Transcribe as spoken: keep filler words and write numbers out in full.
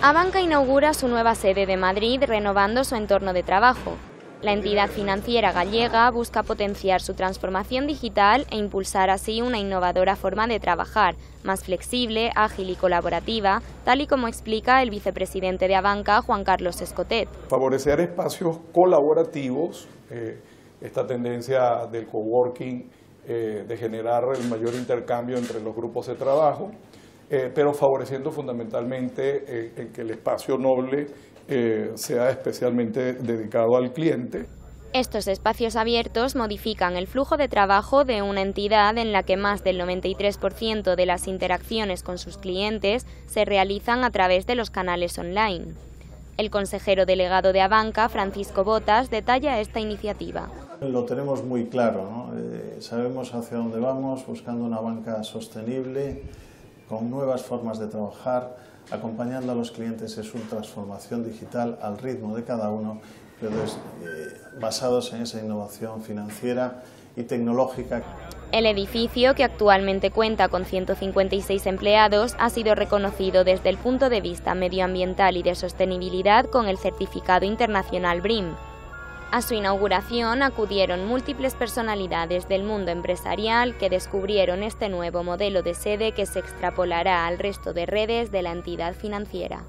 Abanca inaugura su nueva sede de Madrid, renovando su entorno de trabajo. La entidad financiera gallega busca potenciar su transformación digital e impulsar así una innovadora forma de trabajar, más flexible, ágil y colaborativa, tal y como explica el vicepresidente de Abanca, Juan Carlos Escotet. Favorecer espacios colaborativos, eh, esta tendencia del coworking, eh, de generar el mayor intercambio entre los grupos de trabajo, eh, pero favoreciendo fundamentalmente eh, el que el espacio noble Eh, sea especialmente dedicado al cliente. Estos espacios abiertos modifican el flujo de trabajo de una entidad en la que más del noventa y tres por ciento de las interacciones con sus clientes se realizan a través de los canales online. El consejero delegado de Abanca, Francisco Botas, detalla esta iniciativa. Lo tenemos muy claro, ¿no? Eh, sabemos hacia dónde vamos, buscando una banca sostenible, con nuevas formas de trabajar, acompañando a los clientes en su transformación digital al ritmo de cada uno, pero es, eh, basados en esa innovación financiera y tecnológica. El edificio, que actualmente cuenta con ciento cincuenta y seis empleados, ha sido reconocido desde el punto de vista medioambiental y de sostenibilidad con el certificado internacional BREEAM. A su inauguración acudieron múltiples personalidades del mundo empresarial que descubrieron este nuevo modelo de sede que se extrapolará al resto de redes de la entidad financiera.